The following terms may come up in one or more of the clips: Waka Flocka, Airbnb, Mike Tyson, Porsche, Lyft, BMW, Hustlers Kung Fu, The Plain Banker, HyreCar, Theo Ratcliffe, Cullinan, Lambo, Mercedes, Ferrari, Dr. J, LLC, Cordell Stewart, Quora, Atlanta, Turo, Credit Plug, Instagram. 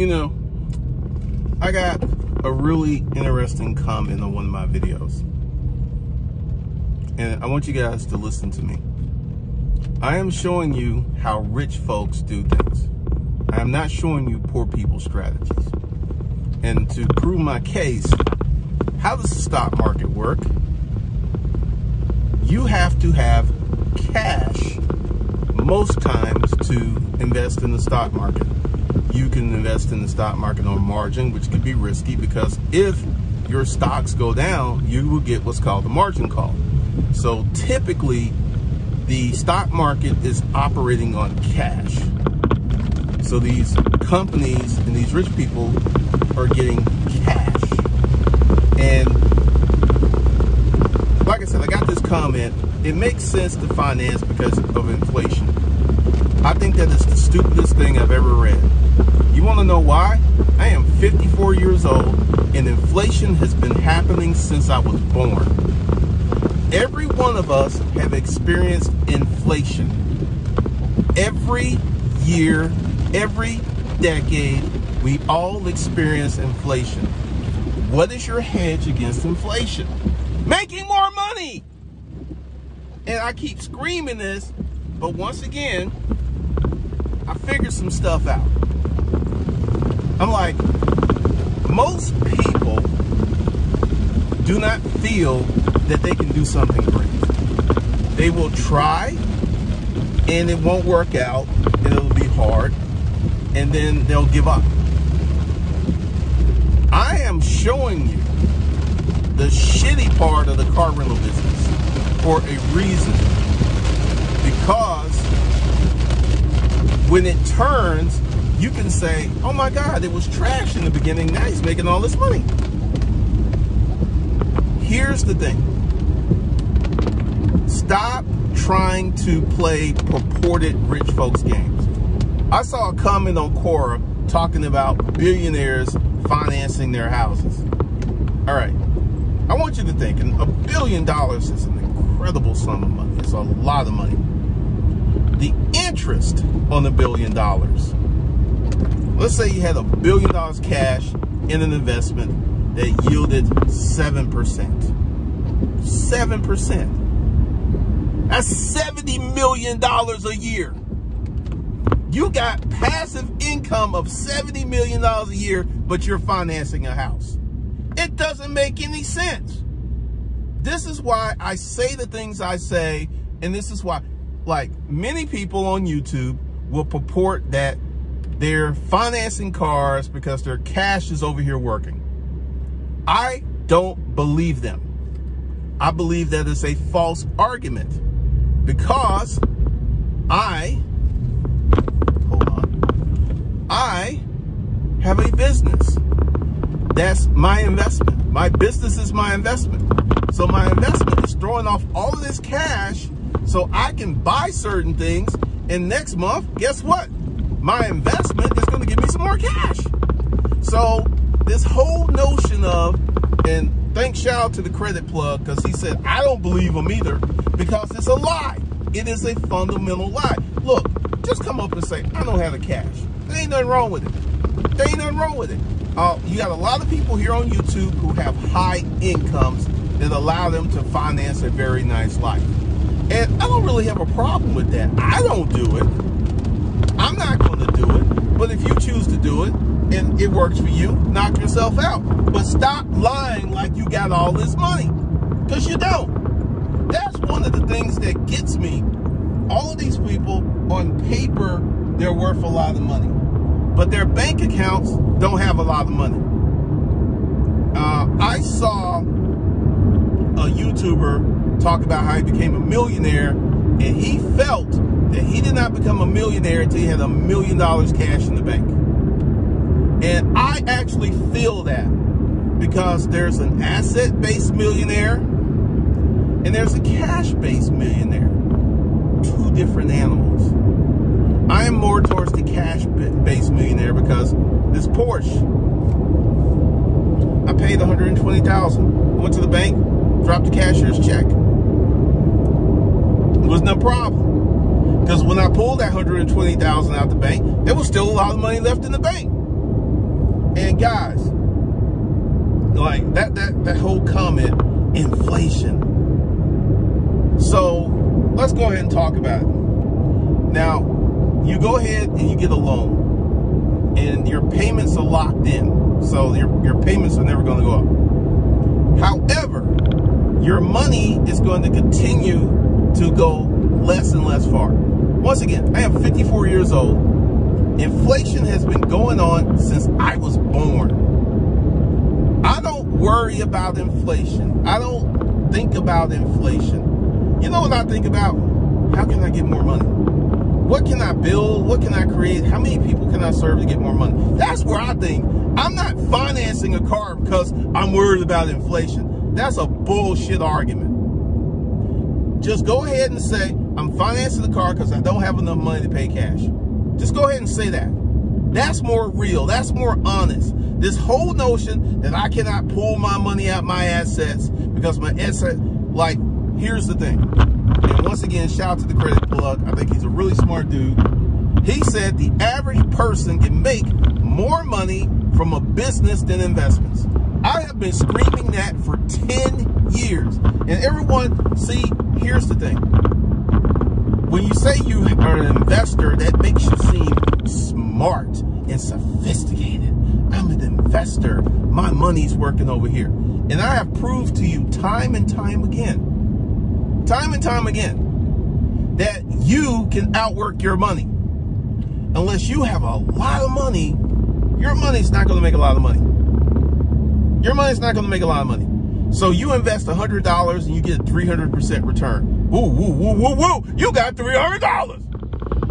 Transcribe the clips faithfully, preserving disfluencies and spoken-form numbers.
you know, I got a really interesting comment on one of my videos, and I want you guys to listen to me. I am showing you how rich folks do things. I am not showing you poor people's strategies. And to prove my case, how does the stock market work? You have to have cash most times to invest in the stock market. You can invest in the stock market on margin, which could be risky because if your stocks go down, you will get what's called a margin call. So typically, the stock market is operating on cash. So these companies and these rich people are getting cash. And like I said, I got this comment. It makes sense to finance because of inflation. I think that it's the stupidest thing I've ever read. You want to know why? I am fifty-four years old, and inflation has been happening since I was born. Every one of us have experienced inflation. Every year, every decade, we all experience inflation. What is your hedge against inflation? Making more money! And I keep screaming this, but once again, I figured some stuff out. I'm like, most people do not feel that they can do something great. They will try, and it won't work out, and it'll be hard, and then they'll give up. I am showing you the shitty part of the car rental business for a reason. Because when it turns, you can say, oh my God, it was trash in the beginning. Now he's making all this money. Here's the thing. Stop trying to play purported rich folks games. I saw a comment on Quora talking about billionaires financing their houses. All right, I want you to think, and a billion dollars is an incredible sum of money. It's a lot of money. The interest on a billion dollars. Let's say you had a billion dollars cash in an investment that yielded seven percent. seven percent. That's seventy million dollars a year. You got passive income of seventy million dollars a year, but you're financing a house. It doesn't make any sense. This is why I say the things I say, and this is why, like, many people on YouTube will purport that they're financing cars because their cash is over here working. I don't believe them. I believe that it's a false argument because I, hold on, I have a business. That's my investment. My business is my investment. So my investment is throwing off all of this cash so I can buy certain things, and next month, guess what? My investment is going to give me some more cash. So this whole notion of, and thanks, shout out to the Credit Plug, because he said, I don't believe him either, because it's a lie. It is a fundamental lie. Look, just come up and say, I don't have the cash. There ain't nothing wrong with it. There ain't nothing wrong with it. Uh, you got a lot of people here on YouTube who have high incomes that allow them to finance a very nice life. And I don't really have a problem with that. I don't do it. I'm not going to do it, but if you choose to do it and it works for you, knock yourself out. But stop lying like you got all this money, because you don't. That's one of the things that gets me. All of these people, on paper, they're worth a lot of money, but their bank accounts don't have a lot of money. Uh, I saw a YouTuber talk about how he became a millionaire, and he felt that he did not become a millionaire until he had a million dollars cash in the bank. And I actually feel that, because there's an asset-based millionaire and there's a cash-based millionaire. Two different animals. I am more towards the cash-based millionaire because this Porsche, I paid one hundred twenty thousand dollars. Went to the bank, dropped the cashier's check. It wasn't a problem. Because when I pulled that one hundred twenty thousand dollars out the bank, there was still a lot of money left in the bank. And guys, like that that that whole comment, inflation. So let's go ahead and talk about it. Now, you go ahead and you get a loan, and your payments are locked in, so your your payments are never going to go up. However, your money is going to continue to go less and less far. Once again, I am fifty-four years old. Inflation has been going on since I was born. I don't worry about inflation. I don't think about inflation. You know what I think about? How can I get more money? What can I build? What can I create? How many people can I serve to get more money? That's where I think. I'm not financing a car because I'm worried about inflation. That's a bullshit argument. Just go ahead and say, I'm financing the car because I don't have enough money to pay cash. Just go ahead and say that. That's more real. That's more honest. This whole notion that I cannot pull my money out my assets because my asset, like, here's the thing. And once again, shout out to the Credit Plug. I think he's a really smart dude. He said the average person can make more money from a business than investments. I have been screaming that for ten years. And everyone, see, here's the thing. When you say you are an investor, that makes you seem smart and sophisticated. I'm an investor. My money's working over here. And I have proved to you time and time again, time and time again, that you can outwork your money. Unless you have a lot of money, your money's not going to make a lot of money. Your money's not going to make a lot of money. So you invest one hundred dollars and you get a three hundred percent return. Woo, woo, woo, woo, woo. You got three hundred dollars.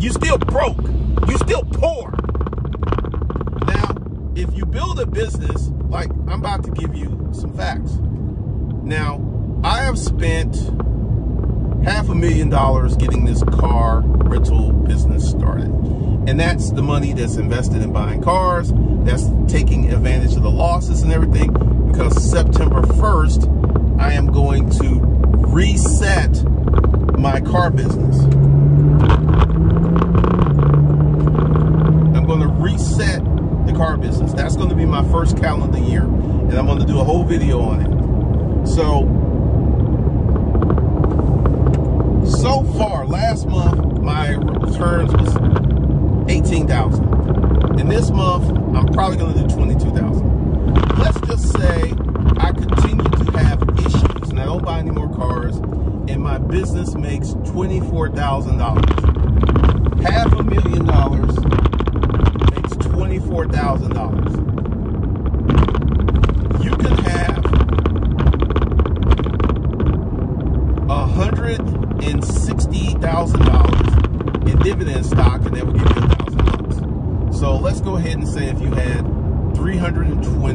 You still broke. You still poor. Now, if you build a business, like I'm about to give you some facts. Now, I have spent half a million dollars getting this car rental business started. And that's the money that's invested in buying cars. That's taking advantage of the losses and everything. Because September first, I am going to reset my car business. I'm going to reset the car business. That's going to be my first calendar year, and I'm going to do a whole video on it. So, so far, last month, my returns was eighteen thousand dollars. And this month, I'm probably going to do twenty-two thousand dollars. Let's just say I continue to have issues, and I don't buy any more cars, and my business makes twenty-four thousand dollars. Half a million dollars makes twenty-four thousand dollars. You can have one hundred sixty thousand dollars in dividend stock, and that will give you one thousand dollars. So let's go ahead and say if you had three hundred twenty thousand dollars.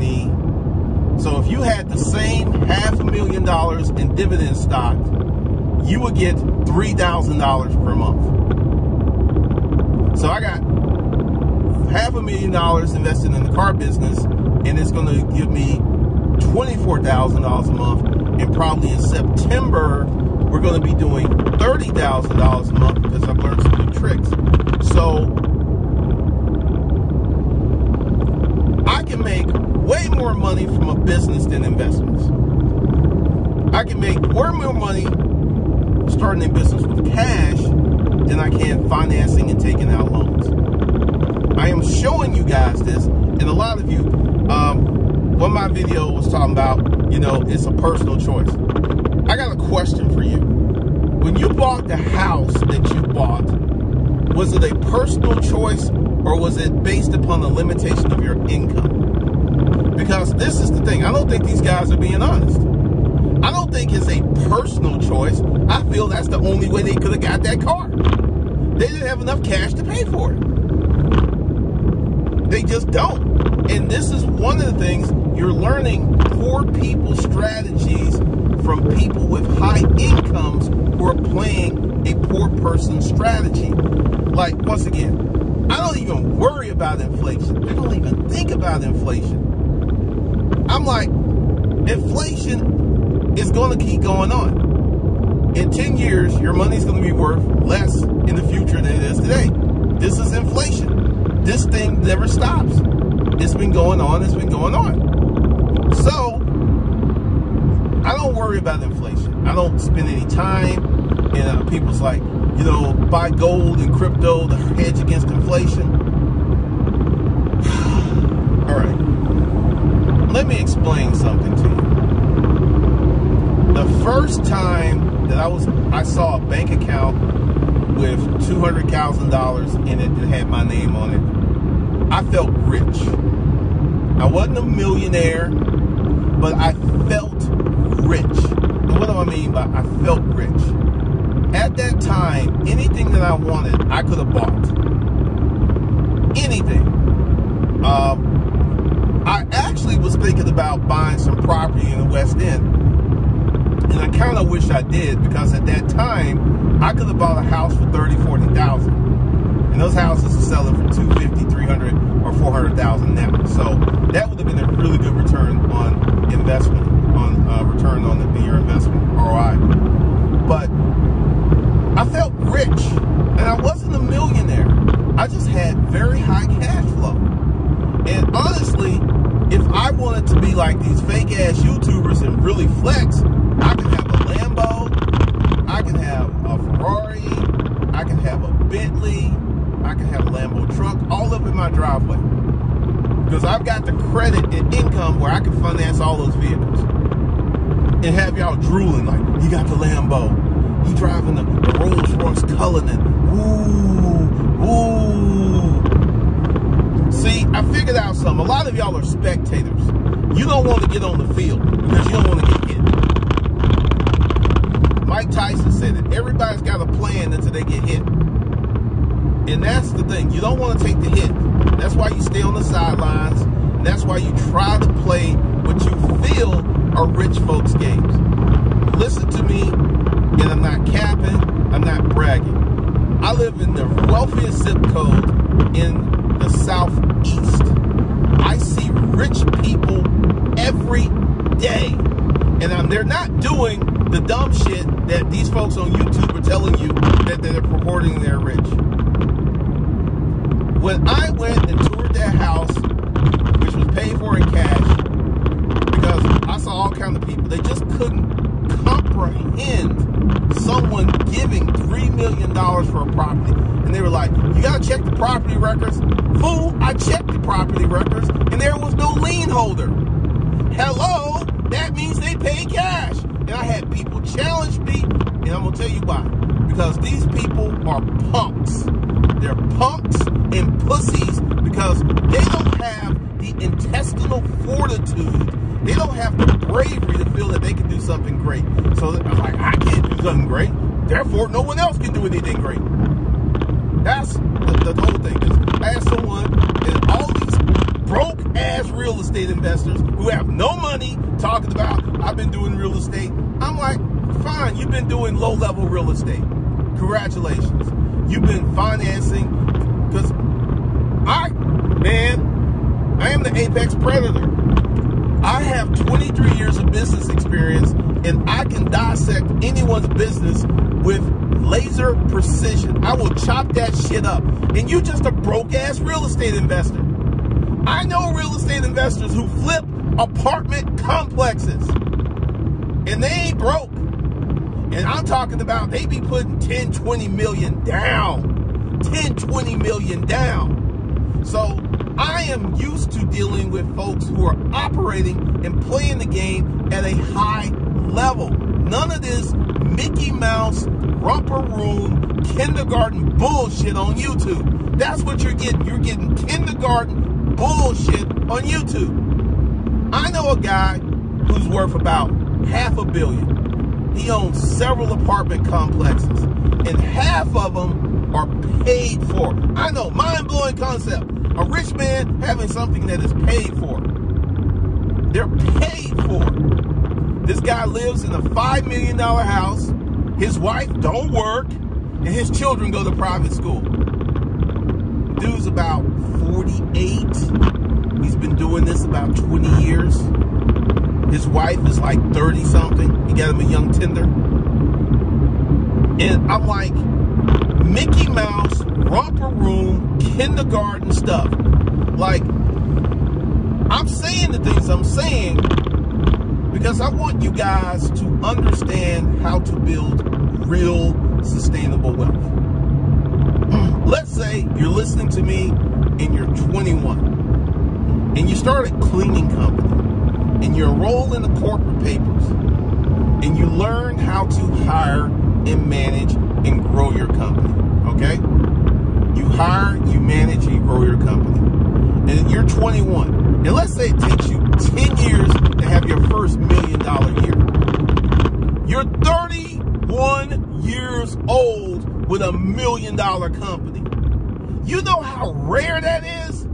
So if you had the same half a million dollars in dividend stock, you would get three thousand dollars per month. So I got half a million dollars invested in the car business, and it's going to give me twenty-four thousand dollars a month. And probably in September, we're going to be doing thirty thousand dollars a month because I've learned some new tricks. So I can make way more money from a business than investments. I can make way more money starting a business with cash than I can financing and taking out loans. I am showing you guys this, and a lot of you, um, when my video was talking about, you know, it's a personal choice. I got a question for you. When you bought the house that you bought, was it a personal choice, or was it based upon the limitation of your income? Because this is the thing, I don't think these guys are being honest. I don't think it's a personal choice. I feel that's the only way they could have got that car. They didn't have enough cash to pay for it. They just don't. And this is one of the things you're learning, poor people strategies from people with high incomes who are playing a poor person strategy. Like, once again, I don't even worry about inflation. I don't even think about inflation. I'm like, inflation it's going to keep going on. In ten years, your money's going to be worth less in the future than it is today. This is inflation. This thing never stops. It's been going on. It's been going on. So I don't worry about inflation. I don't spend any time. And you know, people's like, you know, buy gold and crypto to hedge against inflation. All right. Let me explain something to you. The first time that I was, I saw a bank account with two hundred thousand dollars in it that had my name on it, I felt rich. I wasn't a millionaire, but I felt rich. And what do I mean by I felt rich? At that time, anything that I wanted, I could have bought. Anything. Um, I actually was thinking about buying some property in the West End. And I kind of wish I did, because at that time, I could have bought a house for thirty thousand, forty thousand. And those houses are selling for two fifty, three hundred, or four hundred thousand now. So that would have been a really good return on investment, on uh, return on the, your investment, R O I. But I felt rich, and I wasn't a millionaire. I just had very high cash flow. And honestly, if I wanted to be like these fake ass YouTubers and really flex, I could have a Lambo, I could have a Ferrari, I could have a Bentley, I could have a Lambo truck, all up in my driveway. Because I've got the credit and income where I can finance all those vehicles. And have y'all drooling like, he got the Lambo. He driving the Rolls Royce Cullinan. Ooh, ooh. See, I figured out something. A lot of y'all are spectators. You don't want to get on the field because you don't want to get hit. Mike Tyson said it. Everybody's got a plan until they get hit. And that's the thing. You don't want to take the hit. That's why you stay on the sidelines. And that's why you try to play what you feel are rich folks' games. Listen to me. And I'm not capping, I'm not bragging. I live in the wealthiest zip code in the Southeast. I see rich people every day. And I'm, they're not doing the dumb shit that these folks on YouTube are telling you that they're purporting they're rich. When I went and toured their house, which was paid for in cash, because I saw all kinds of people, they just couldn't comprehend someone giving three million dollars for a property, and they were like, "You gotta check the property records." Fool, I checked the property records, and there was no lien holder. Hello, that means they paid cash. And I had people challenge me, and I'm gonna tell you why. Because these people are punks. They're punks and pussies because they don't have the intestinal fortitude. They don't have the bravery to feel that they can do something great. So I'm like, I can't do something great. Therefore, no one else can do anything great. That's the, the whole thing. I asked someone, and all these broke-ass real estate investors who have no money talking about, I've been doing real estate. I'm like, fine, you've been doing low-level real estate. Congratulations. You've been financing. Because I, man, I am the apex predator. I have twenty-three years of business experience, and I can dissect anyone's business with laser precision. I will chop that shit up. And you just a broke-ass real estate investor. I know real estate investors who flip apartment complexes, and they ain't broke. And I'm talking about they be putting ten, twenty million down. ten, twenty million down. So I am used to dealing with folks who are operating and playing the game at a high level. None of this Mickey Mouse, romper room, kindergarten bullshit on YouTube. That's what you're getting. You're getting kindergarten bullshit on YouTube. I know a guy who's worth about half a billion. He owns several apartment complexes, and half of them are paid for. I know, mind-blowing concept. A rich man having something that is paid for. They're paid for. This guy lives in a five million dollar house. His wife don't work. And his children go to private school. Dude's about forty-eight. He's been doing this about twenty years. His wife is like thirty something. He got him a young tender. And I'm like, Mickey Mouse, romper room, kindergarten stuff. Like, I'm saying the things I'm saying because I want you guys to understand how to build real sustainable wealth. Let's say you're listening to me and you're twenty-one and you start a cleaning company and you enroll in the corporate papers and you learn how to hire and manage and grow your company, okay? You hire, you manage, and you grow your company. And you're twenty-one. And let's say it takes you ten years to have your first million dollar year. You're thirty-one years old with a million dollar company. You know how rare that is?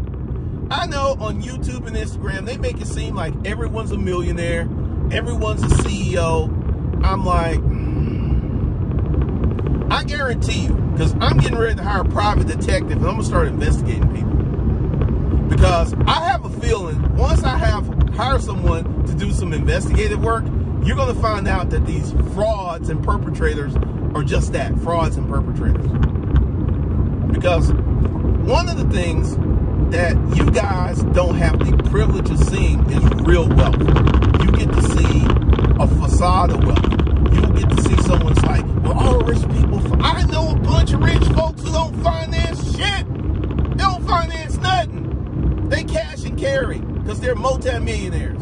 I know on YouTube and Instagram, they make it seem like everyone's a millionaire, everyone's a C E O. I'm like, mm. I guarantee you, because I'm getting ready to hire a private detective and I'm gonna start investigating people. Because I have a feeling once I have hired someone to do some investigative work, you're going to find out that these frauds and perpetrators are just that, frauds and perpetrators. Because one of the things that you guys don't have the privilege of seeing is real wealth. You get to see a facade of wealth. You get to see someone's like, well, all rich people, I know a bunch of rich folks who don't finance shit. They don't finance nothing. They cash and carry because they're multi-millionaires.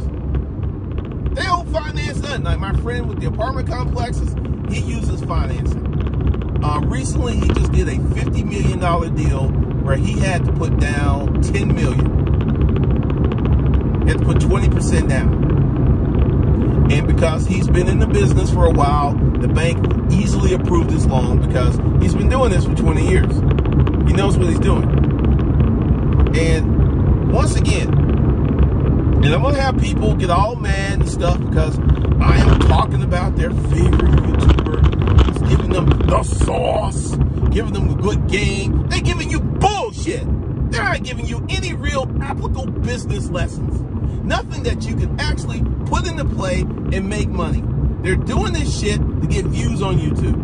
They don't finance nothing. Like my friend with the apartment complexes, he uses financing. Uh, recently, he just did a fifty million dollar deal where he had to put down ten million dollars. He had to put twenty percent down. And because he's been in the business for a while, the bank easily approved his loan because he's been doing this for twenty years. He knows what he's doing. And once again, and I'm going to have people get all mad and stuff because I am talking about their favorite YouTuber. It's giving them the sauce, giving them a good game. They're giving you bullshit. They're not giving you any real applicable business lessons. Nothing that you can actually put into play and make money. They're doing this shit to get views on YouTube.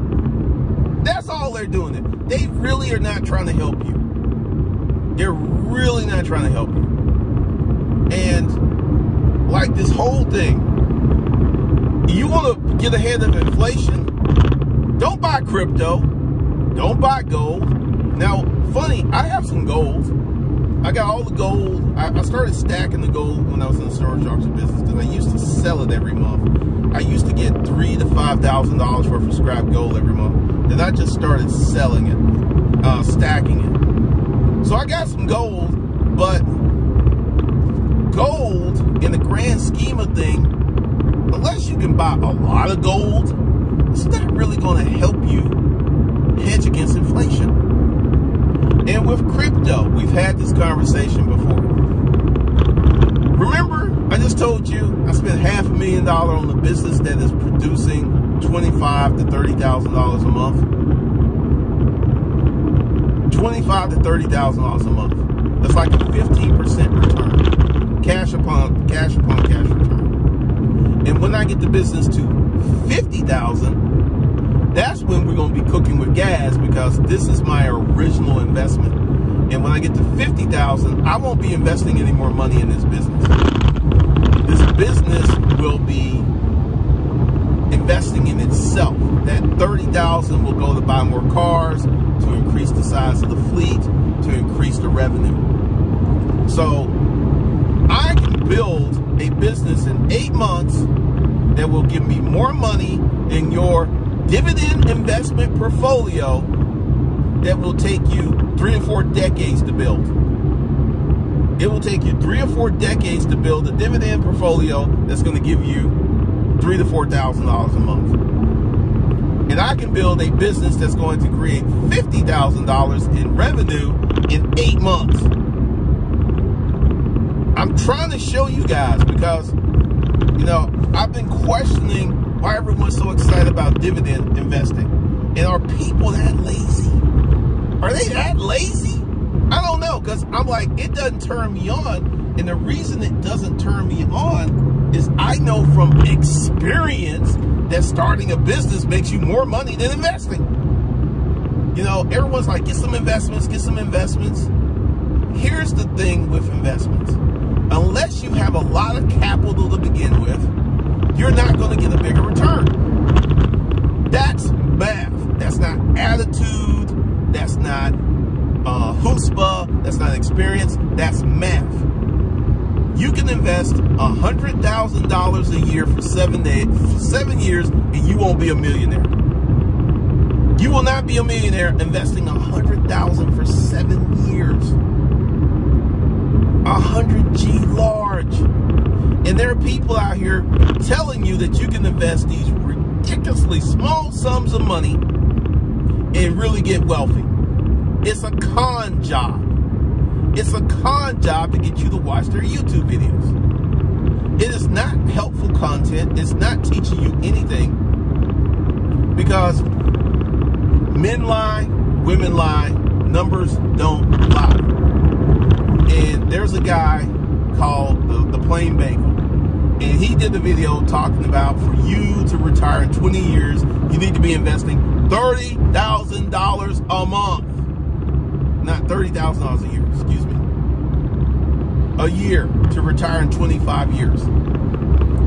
That's all they're doing it. They really are not trying to help you. They're really not trying to help you. And like this whole thing, you want to get ahead of inflation? Don't buy crypto. Don't buy gold. Now, funny, I have some gold. I got all the gold. I, I started stacking the gold when I was in the storage auction business because I used to sell it every month. I used to get three to five thousand dollars worth of scrap gold every month. Then I just started selling it, uh, stacking it. So I got some gold, but gold in the grand scheme of things, unless you can buy a lot of gold, it's not really going to help you hedge against inflation. And with crypto, we've had this conversation before. Remember, I just told you I spent half a million dollars on a business that is producing twenty-five thousand to thirty thousand dollars a month. twenty-five thousand to thirty thousand dollars a month. That's like a fifteen percent return. Cash upon cash upon cash return. And when I get the business to fifty thousand dollars, that's when we're going to be cooking with gas because this is my original investment. And when I get to fifty thousand dollars, I won't be investing any more money in this business. This business will be investing in itself. That thirty thousand dollars will go to buy more cars, to increase the size of the fleet, to increase the revenue. So I can build a business in eight months that will give me more money in your dividend investment portfolio that will take you three or four decades to build. It will take you three or four decades to build a dividend portfolio that's going to give you three to four thousand dollars a month. And I can build a business that's going to create fifty thousand dollars in revenue in eight months. I'm trying to show you guys because, you know, I've been questioning why everyone's so excited about dividend investing. And are people that lazy? Are they that lazy? I don't know, because I'm like, it doesn't turn me on. And the reason it doesn't turn me on is I know from experience that starting a business makes you more money than investing. You know, everyone's like, get some investments, get some investments. Here's the thing with investments. unless you have a lot of capital to begin with, you're not going to get a bigger return. That's math. That's not attitude. That's not uh, chutzpah. That's not experience. That's math. You can invest one hundred thousand dollars a year for seven, day, seven years and you won't be a millionaire. You will not be a millionaire investing one hundred thousand dollars for seven years. one hundred G large. And there are people out here telling you that you can invest these ridiculously small sums of money and really get wealthy. It's a con job. It's a con job to get you to watch their YouTube videos. It is not helpful content. It's not teaching you anything. Because men lie, women lie, numbers don't lie. And there's a guy called The, the Plain Banker. And he did the video talking about, for you to retire in twenty years, you need to be investing thirty thousand dollars a month. Not thirty thousand dollars a year, excuse me. A year to retire in twenty-five years.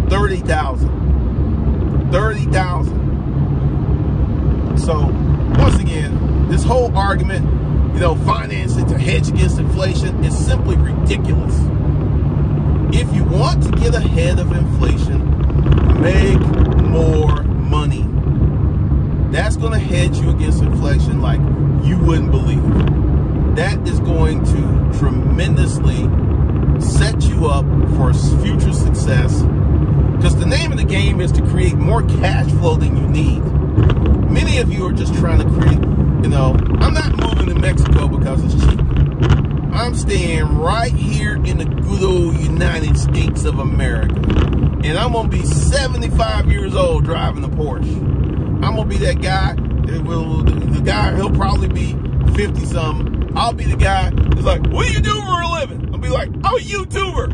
thirty thousand. thirty thousand. So, once again, this whole argument, you know, financing to hedge against inflation is simply ridiculous. If you want to get ahead of inflation, make more money. That's going to hedge you against inflation like you wouldn't believe. That is going to tremendously set you up for future success, because the name of the game is to create more cash flow than you need. Many of you are just trying to create, you know, I'm not moving to Mexico because it's cheap. I'm staying right here in the good old United States of America. And I'm going to be seventy-five years old driving a Porsche. I'm going to be that guy, that will, the guy, he'll probably be fifty-something. I'll be the guy that's like, what do you do for a living? I'll be like, I'm a YouTuber.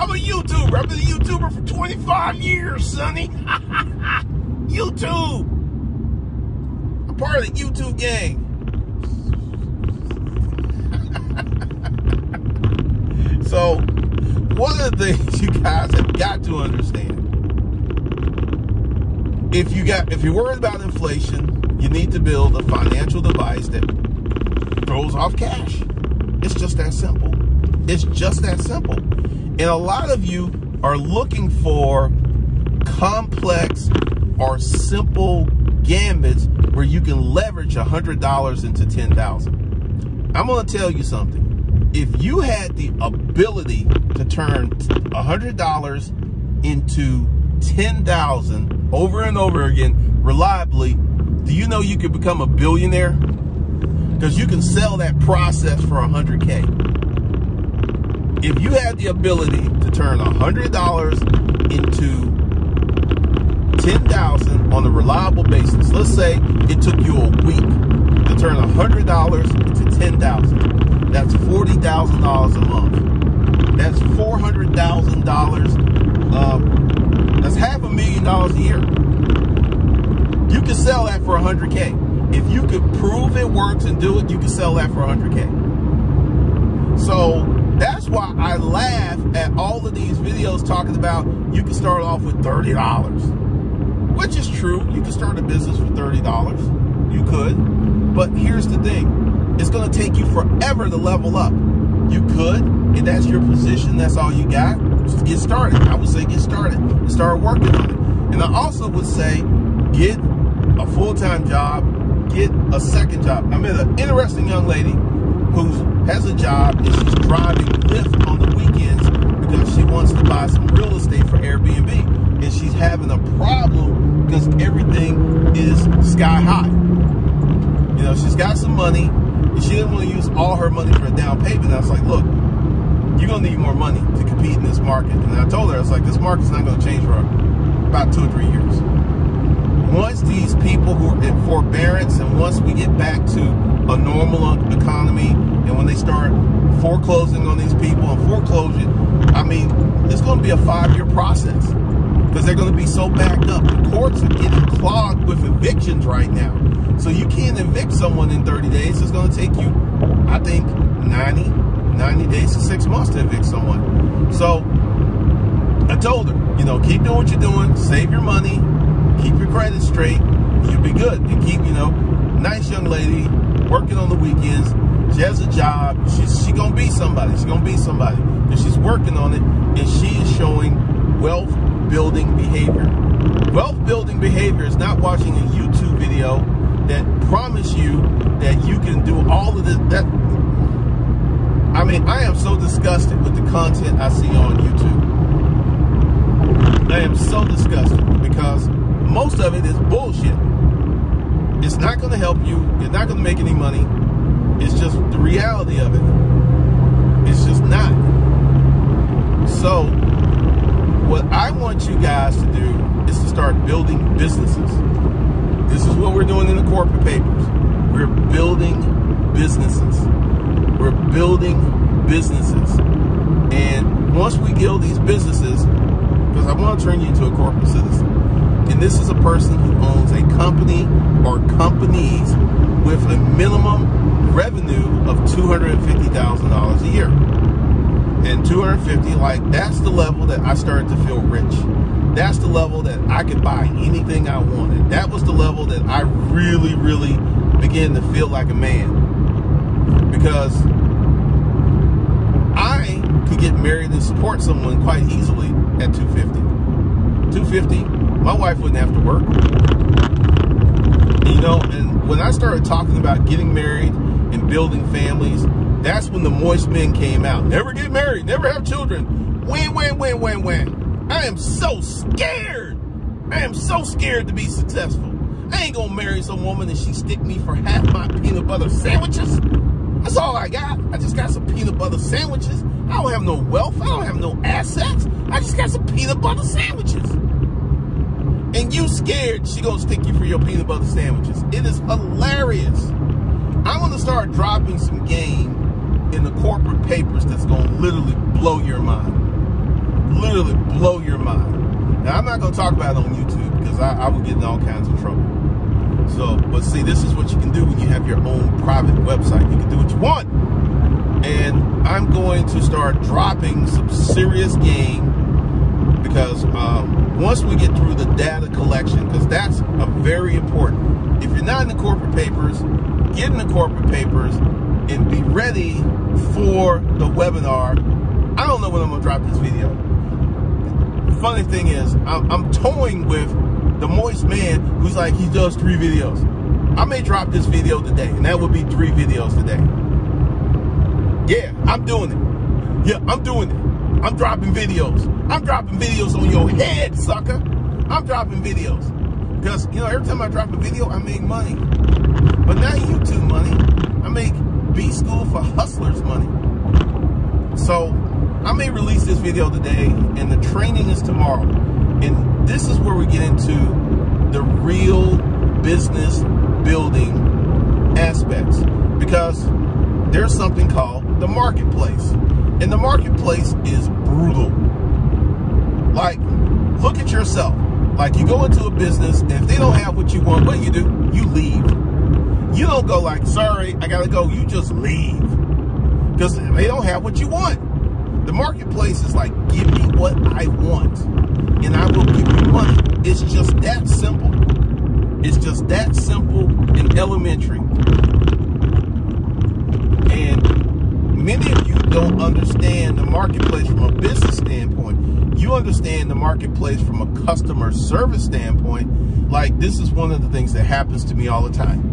I'm a YouTuber. I've been a YouTuber for twenty-five years, sonny. YouTube. I'm part of the YouTube gang. So, one of the things you guys have got to understand, if you got, if you're worried about inflation, you need to build a financial device that throws off cash. It's just that simple. It's just that simple. And a lot of you are looking for complex or simple gambits where you can leverage one hundred dollars into ten thousand dollars. I'm going to tell you something. If you had the ability to turn one hundred dollars into ten thousand dollars over and over again reliably, do you know you could become a billionaire? Because you can sell that process for one hundred K. If you had the ability to turn one hundred dollars into ten thousand dollars on a reliable basis, let's say it took you a week to turn one hundred dollars into ten thousand dollars. That's forty thousand dollars a month. That's four hundred thousand dollars. Um, that's half a million dollars a year. You can sell that for one hundred K. If you could prove it works and do it, you can sell that for one hundred K. So that's why I laugh at all of these videos talking about you can start off with thirty dollars, which is true. You can start a business for thirty dollars. You could. But here's the thing. It's going to take you forever to level up. You could. If that's your position, that's all you got, just get started. I would say get started. Start working on it. And I also would say get a full-time job. Get a second job. I met an interesting young lady who has a job and she's driving Lyft on the weekends because she wants to buy some real estate for Airbnb. And she's having a problem because everything is sky high. You know, she's got some money and she didn't want to use all her money for a down payment. I was like, look, you're going to need more money to compete in this market. And I told her, I was like, this market's not going to change for about two or three years. Once these people who are in forbearance and once we get back to a normal economy, and when they start foreclosing on these people and foreclosure, I mean, it's going to be a five-year process because they're going to be so backed up. The courts are getting clogged with evictions right now. So you can't evict someone in thirty days. It's going to take you, I think, 90, ninety days to six months to evict someone. So I told her, you know, keep doing what you're doing, save your money, keep your credit straight, you'll be good. And keep, you know, nice young lady, working on the weekends. She has a job. She's she gonna be somebody. She's gonna be somebody. And she's working on it, and she is showing wealth building behavior. Wealth building behavior is not watching a YouTube video that promise you that you can do all of this. That, I mean, I am so disgusted with the content I see on YouTube. I am so disgusted because most of it is bullshit. It's not going to help you. It's not going to make any money. It's just the reality of it. It's just not. So, what I want you guys to do is to start building businesses. This is what we're doing in the corporate papers. We're building businesses. We're building businesses. And once we build these businesses, because I want to turn you into a corporate citizen. And this is a person who owns a company or companies with a minimum revenue of two hundred fifty thousand dollars a year. And two hundred fifty, like, that's the level that I started to feel rich. That's the level that I could buy anything I wanted. That was the level that I really, really began to feel like a man. Because I could get married and support someone quite easily at two hundred fifty. two hundred fifty. My wife wouldn't have to work. You know, and when I started talking about getting married and building families, that's when the moist men came out. Never get married, never have children. Win, win, win, win, win. I am so scared. I am so scared to be successful. I ain't gonna marry some woman and she stick me for half my peanut butter sandwiches. That's all I got. I just got some peanut butter sandwiches. I don't have no wealth. I don't have no assets. I just got some peanut butter sandwiches. And you scared she gonna stick you for your peanut butter sandwiches. It is hilarious. I'm gonna start dropping some game in the corporate papers that's gonna literally blow your mind. Literally blow your mind. Now I'm not gonna talk about it on YouTube because I, I would get in all kinds of trouble. So, but see, this is what you can do when you have your own private website. You can do what you want. And I'm going to start dropping some serious game because um, once we get through the data collection, because that's a very important. If you're not in the corporate papers, get in the corporate papers and be ready for the webinar. I don't know when I'm gonna drop this video. The funny thing is, I'm, I'm toying with the moist man who's like, he does three videos. I may drop this video today, and that would be three videos today. Yeah, I'm doing it. Yeah, I'm doing it. I'm dropping videos. I'm dropping videos on your head, sucker. I'm dropping videos. Because, you know, every time I drop a video, I make money. But not YouTube money. I make B-School for Hustlers money. So, I may release this video today, and the training is tomorrow. And this is where we get into the real business building aspects. Because there's something called the marketplace. And the marketplace is brutal. Like, look at yourself. Like, you go into a business, and if they don't have what you want, what do you do? You leave. You don't go like, sorry, I gotta go. You just leave. Because they don't have what you want. The marketplace is like, give me what I want, and I will give you money. It's just that simple. It's just that simple and elementary. And many of you don't understand the marketplace from a business standpoint. You understand the marketplace from a customer service standpoint. Like, this is one of the things that happens to me all the time.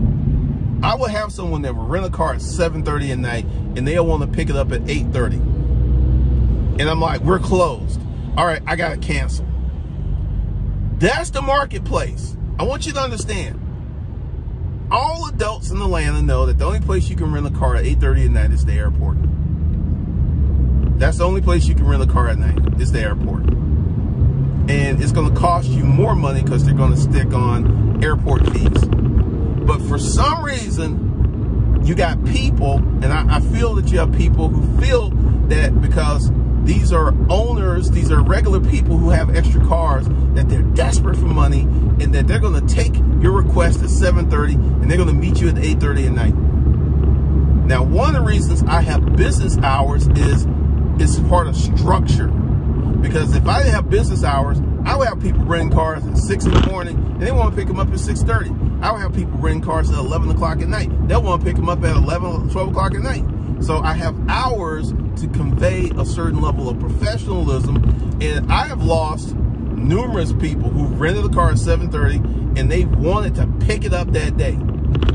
I will have someone that will rent a car at seven thirty at night, and they'll want to pick it up at eight thirty. And I'm like, we're closed. All right, I got to cancel. That's the marketplace. I want you to understand. All adults in Atlanta know that the only place you can rent a car at eight thirty at night is the airport. That's the only place you can rent a car at night is the airport. And it's going to cost you more money because they're going to stick on airport fees. But for some reason, you got people, and I, I feel that you have people who feel that because these are owners, these are regular people who have extra cars, that they're desperate for money and that they're going to take your request at seven thirty and they're going to meet you at eight thirty at night. Now, one of the reasons I have business hours is it's part of structure. Because if I didn't have business hours, I would have people renting cars at six in the morning, and they want to pick them up at six thirty. I would have people renting cars at eleven o'clock at night. They'll want to pick them up at eleven, twelve o'clock at night. So I have hours to convey a certain level of professionalism, and I have lost numerous people who rented a car at seven thirty, and they wanted to pick it up that day.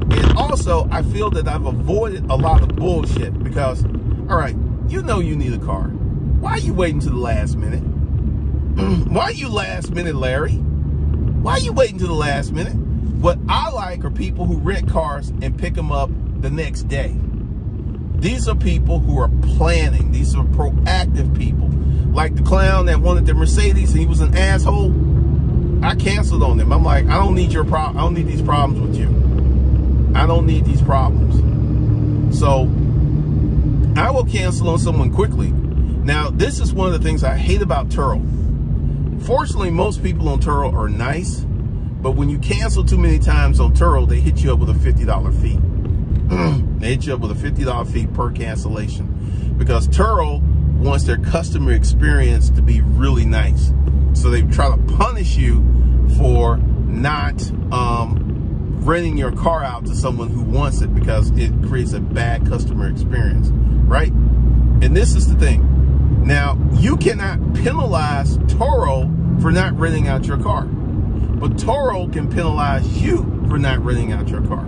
And also, I feel that I've avoided a lot of bullshit because, all right, you know you need a car. Why are you waiting to the last minute? Why are you last minute, Larry? Why are you waiting to the last minute? What I like are people who rent cars and pick them up the next day. These are people who are planning. These are proactive people. Like the clown that wanted the Mercedes and he was an asshole. I canceled on them. I'm like, I don't need your problem. I don't need these problems with you. I don't need these problems. So I will cancel on someone quickly. Now, this is one of the things I hate about Turo. Fortunately, most people on Turo are nice, but when you cancel too many times on Turo, they hit you up with a fifty dollar fee. They hit you up with a fifty dollar fee per cancellation because Turo wants their customer experience to be really nice. So they try to punish you for not um, renting your car out to someone who wants it because it creates a bad customer experience, right? And this is the thing. Now, you cannot penalize Turo for not renting out your car, but Turo can penalize you for not renting out your car.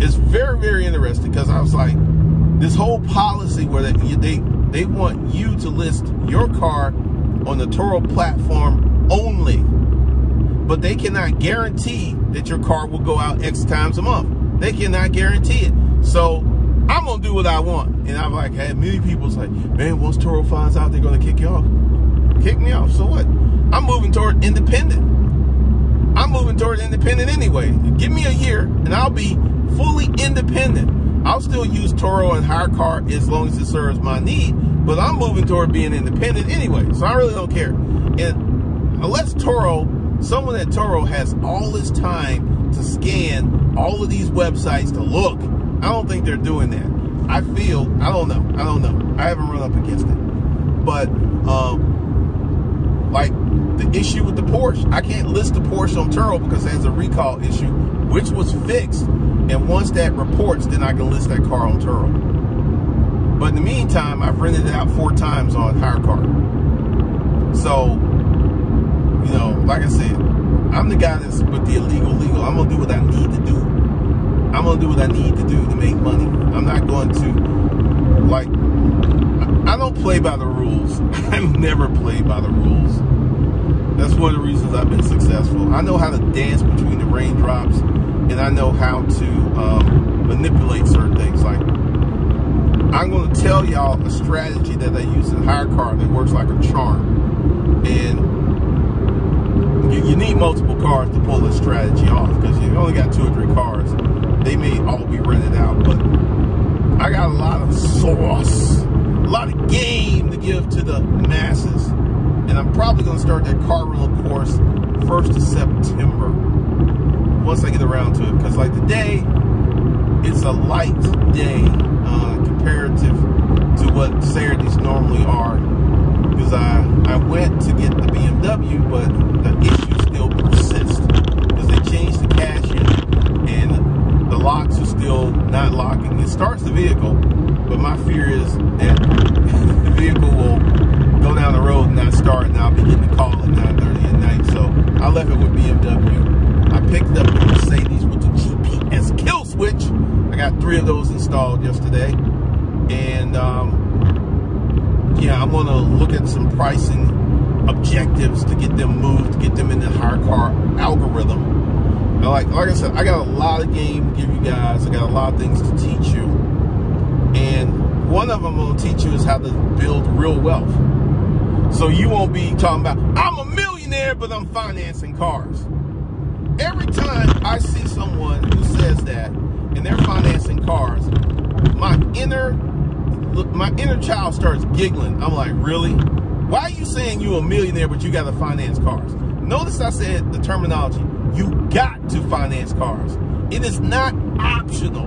It's very, very interesting because I was like, this whole policy where they, they, they want you to list your car on the Turo platform only, but they cannot guarantee that your car will go out X times a month. They cannot guarantee it. So I'm going to do what I want. And I'm like, hey, many people's like, man, once Turo finds out, they're going to kick you off. Kick me off. So what? I'm moving toward independent. I'm moving toward independent anyway. Give me a year and I'll be fully independent. I'll still use Turo and HyreCar as long as it serves my need, but I'm moving toward being independent anyway. So I really don't care. And unless Turo, someone at Turo has all this time to scan all of these websites to look, I don't think they're doing that. I feel, I don't know, I don't know. I haven't run up against it. But, um, like, the issue with the Porsche, I can't list the Porsche on Turo because there's a recall issue, which was fixed. And once that reports, then I can list that car on Turo. But in the meantime, I've rented it out four times on HyreCar. So, you know, like I said, I'm the guy that's with the illegal legal. I'm going to do what I need to do. I'm going to do what I need to do to make money. I'm not going to, like, I don't play by the rules. I've never played by the rules. That's one of the reasons I've been successful. I know how to dance between the raindrops, and I know how to um, manipulate certain things. Like, I'm going to tell y'all a strategy that I use in HyreCar that works like a charm. And you, you need multiple cars to pull this strategy off because you've only got two or three cars. They may all be rented out, but I got a lot of sauce, a lot of game to give to the masses. And I'm probably going to start that car rental course first of September once I get around to it. Because like today, it's a light day uh, comparative to what Saturdays normally are. Because I, I went to get the B M W, but the issue still persists. Because they changed the cashier and the locks are still not locking. It starts the vehicle, but my fear is that the vehicle will go down the road and not start, and I'll be getting a call at nine thirty at night. So I left it with B M W. I picked up the Mercedes with the G P S kill switch. I got three of those installed yesterday. And um, yeah, I'm gonna look at some pricing objectives to get them moved, to get them in the HyreCar algorithm. Like, like I said, I got a lot of game to give you guys. I got a lot of things to teach you. And one of them I'm going to teach you is how to build real wealth. So you won't be talking about, I'm a millionaire, but I'm financing cars. Every time I see someone who says that and they're financing cars, my inner, my inner child starts giggling. I'm like, really? Why are you saying you're a millionaire, but you got to finance cars? Notice I said the terminology. You got to finance cars. It is not optional.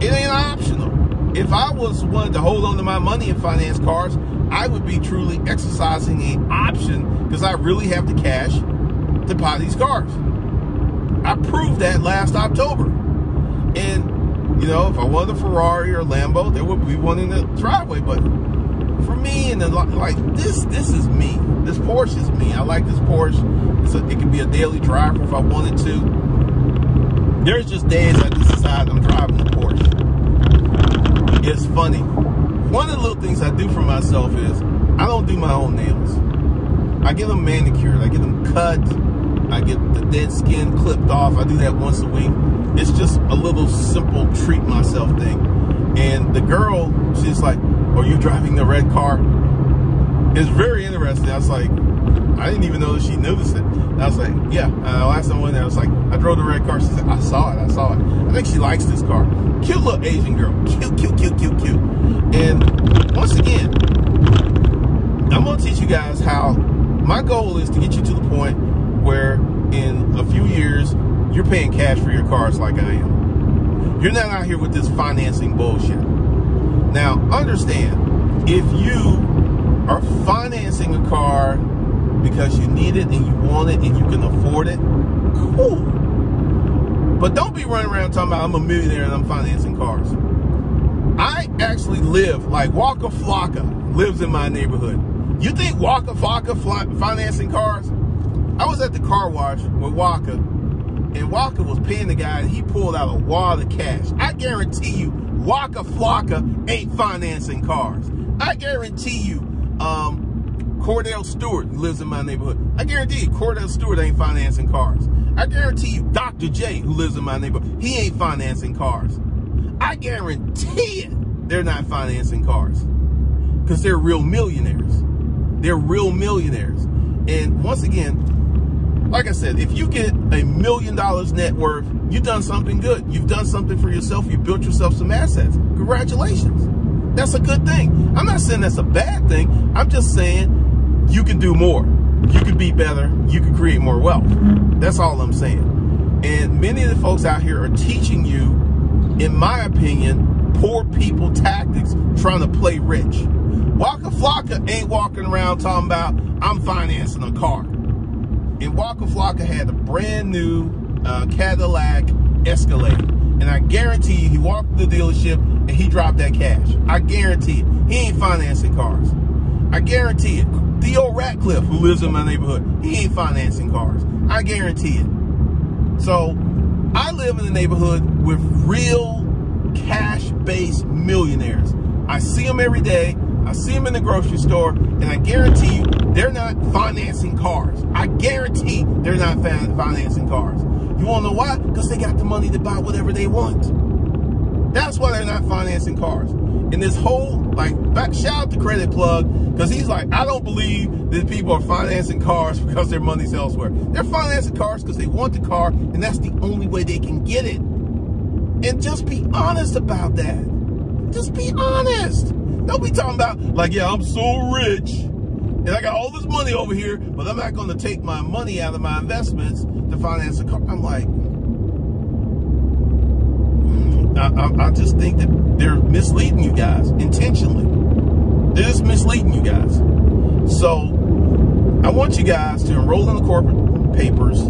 It ain't optional. If I was wanted to hold on to my money and finance cars, I would be truly exercising an option because I really have the cash to buy these cars. I proved that last October. And, you know, if I wanted a Ferrari or a Lambo, there would be one in the driveway. But for me, and the, like, this this is me. This Porsche is me. I like this Porsche. It's a, it can be a daily driver if I wanted to. There's just days I just decide I'm driving the Porsche. It's funny. One of the little things I do for myself is I don't do my own nails. I get them manicured. I get them cut. I get the dead skin clipped off. I do that once a week. It's just a little simple treat myself thing. And the girl, she's like, "Are you driving the red car?" It's very interesting. I was like, I didn't even know that she noticed it. And I was like, yeah. Uh, last time I went there, I was like, I drove the red car. She said, I saw it. I saw it. I think she likes this car. Cute little Asian girl. Cute, cute, cute, cute, cute. And once again, I'm going to teach you guys how my goal is to get you to the point where in a few years, you're paying cash for your cars like I am. You're not out here with this financing bullshit. Now, understand, if you are financing a car because you need it and you want it and you can afford it, cool. But don't be running around talking about I'm a millionaire and I'm financing cars. I actually live, like Waka Flocka lives in my neighborhood. You think Waka Flocka financing cars? I was at the car wash with Waka, and Waka was paying the guy, and he pulled out a wad of cash. I guarantee you, Waka Flocka ain't financing cars. I guarantee you, um, Cordell Stewart lives in my neighborhood. I guarantee you, Cordell Stewart ain't financing cars. I guarantee you, Doctor J, who lives in my neighborhood, he ain't financing cars. I guarantee it, they're not financing cars because they're real millionaires. They're real millionaires. And once again, like I said, if you get a million dollars net worth, you've done something good. You've done something for yourself. You built yourself some assets. Congratulations. That's a good thing. I'm not saying that's a bad thing. I'm just saying, you can do more. You can be better. You can create more wealth. That's all I'm saying. And many of the folks out here are teaching you, in my opinion, poor people tactics, trying to play rich. Waka Flocka ain't walking around talking about, I'm financing a car. And Waka Flocka had a brand new uh, Cadillac Escalade. And I guarantee you, he walked to the dealership and he dropped that cash. I guarantee it. He ain't financing cars. I guarantee it. Theo Ratcliffe, who lives in my neighborhood, he ain't financing cars. I guarantee it. So, I live in a neighborhood with real cash-based millionaires. I see them every day. I see them in the grocery store. And I guarantee you, they're not financing cars. I guarantee they're not financing cars. You want to know why? Because they got the money to buy whatever they want. That's why they're not financing cars. And this whole, like, back, shout out to Credit Plug, because he's like, I don't believe that people are financing cars because their money's elsewhere. They're financing cars because they want the car, and that's the only way they can get it. And just be honest about that. Just be honest. Don't be talking about, like, yeah, I'm so rich, and I got all this money over here, but I'm not going to take my money out of my investments to finance a car. I'm like, I, I just think that they're misleading you guys intentionally. They're just misleading you guys. So I want you guys to enroll in the corporate papers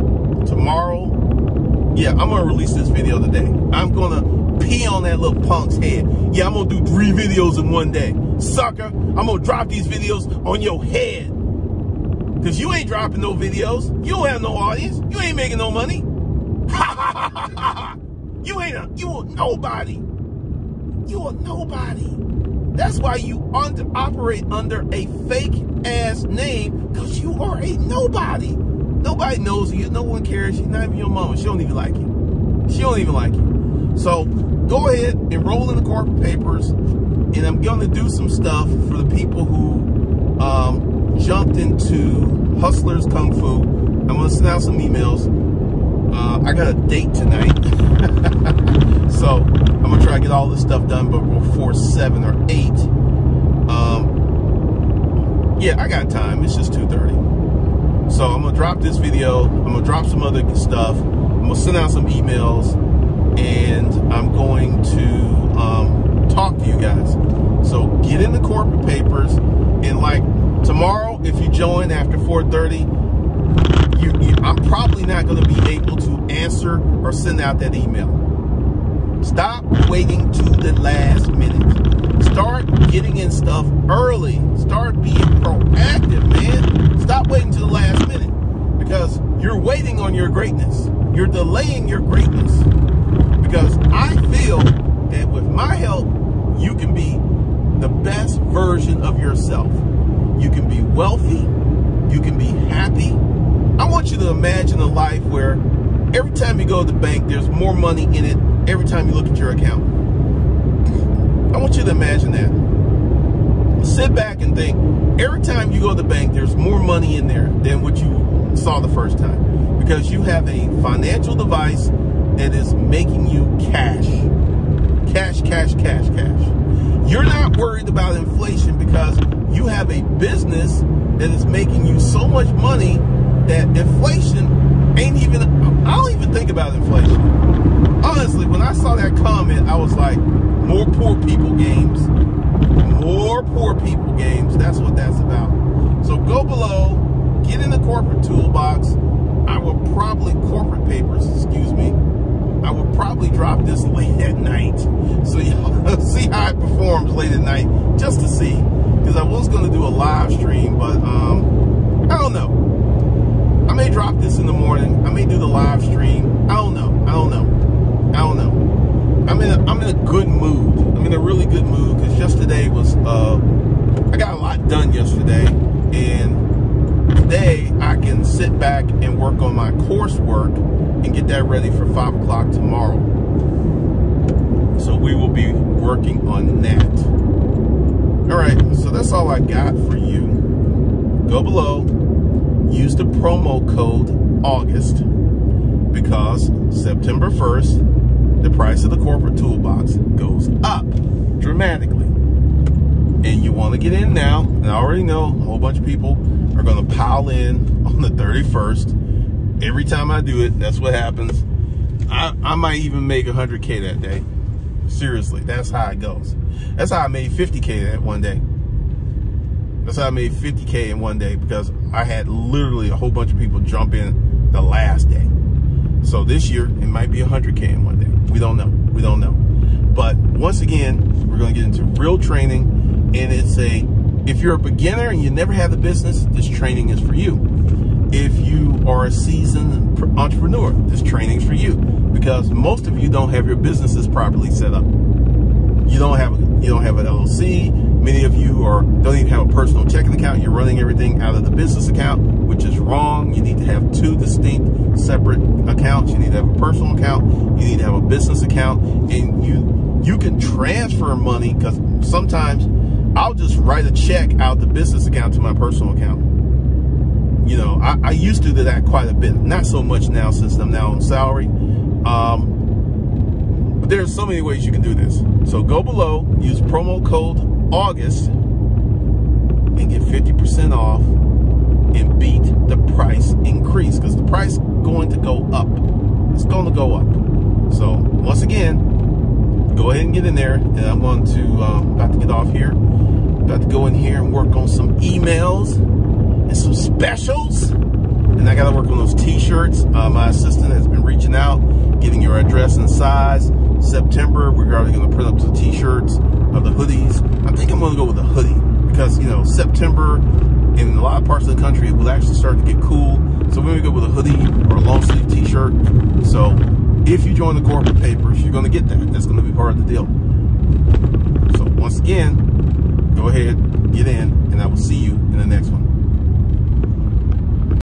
tomorrow. Yeah, I'm going to release this video today. I'm going to pee on that little punk's head. Yeah, I'm going to do three videos in one day. Sucker, I'm going to drop these videos on your head. Because you ain't dropping no videos. You don't have no audience. You ain't making no money. Ha ha ha ha ha. You ain't a, you a nobody. You a nobody. That's why you under, operate under a fake ass name, because you are a nobody. Nobody knows you. No one cares. She's not even your mama. She don't even like you. She don't even like you. So go ahead, enroll in the corporate papers, and I'm going to do some stuff for the people who um, jumped into Hustlers Kung Fu. I'm going to send out some emails. Uh, I got a date tonight, so I'm going to try to get all this stuff done but before seven or eight. Um, yeah, I got time. It's just two thirty. So I'm going to drop this video. I'm going to drop some other stuff. I'm going to send out some emails. and I'm going to um, talk to you guys. So get in the corporate papers, and like tomorrow, if you join after four thirty, you, you, I'm probably not going to be able to answer or send out that email. Stop waiting to the last minute. Start getting in stuff early. Start being proactive, man. Stop waiting to the last minute, because you're waiting on your greatness. You're delaying your greatness, because I feel that with my help, you can be the best version of yourself. You can be wealthy. You can be happy. I want you to imagine a life where every time you go to the bank, there's more money in it every time you look at your account. I want you to imagine that. Sit back and think, every time you go to the bank, there's more money in there than what you saw the first time, because you have a financial device that is making you cash. Cash, cash, cash, cash. You're not worried about inflation because you have a business that is making you so much money that inflation ain't even, I don't even think about inflation. Honestly, when I saw that comment, I was like, more poor people games, more poor people games. That's what that's about. So go below, get in the corporate toolbox. I will probably, corporate papers, excuse me, I will probably drop this late at night. So y'all see how it performs late at night, just to see. Because I was going to do a live stream, but um, I don't know. I may drop this in the morning. I may do the live stream. I don't know. I don't know. I don't know. I'm in a, I'm in a good mood. I'm in a really good mood because yesterday was, uh, I got a lot done yesterday. And today I can sit back and work on my coursework and get that ready for five o'clock tomorrow. So we will be working on that. All right, so that's all I got for you. Go below, use the promo code August, because September first, the price of the corporate toolbox goes up dramatically. And you wanna get in now, and I already know a whole bunch of people are gonna pile in on the thirty-first. Every time I do it, that's what happens. I, I might even make one hundred K that day. Seriously, that's how it goes. That's how I made fifty K that one day. That's how I made fifty K in one day, because I had literally a whole bunch of people jump in the last day. So this year, it might be one hundred K in one day. We don't know. We don't know. But once again, we're going to get into real training. And it's a, if you're a beginner and you never have a business, this training is for you. If you are a seasoned entrepreneur, this training's for you, because most of you don't have your businesses properly set up. You don't have you don't have an L L C. Many of you are don't even have a personal checking account. You're running everything out of the business account, which is wrong. You need to have two distinct, separate accounts. You need to have a personal account. You need to have a business account, and you you can transfer money, because sometimes I'll just write a check out the business account to my personal account. You know, I, I used to do that quite a bit. Not so much now, since I'm now on salary. Um, but there are so many ways you can do this. So go below, use promo code August, and get fifty percent off and beat the price increase, because the price is going to go up. It's going to go up. So once again, go ahead and get in there. And I'm going to, um, about to get off here. About to go in here and work on some emails and some specials, and I gotta work on those t-shirts. Uh, my assistant has been reaching out, getting your address and size. September, we're already gonna print up some t-shirts of the hoodies. I think I'm gonna go with a hoodie, because you know, September in a lot of parts of the country, it will actually start to get cool. So we're gonna go with a hoodie or a long sleeve t-shirt. So if you join the corporate papers, you're gonna get that. That's gonna be part of the deal. So once again, go ahead, get in, and I will see you in the next one.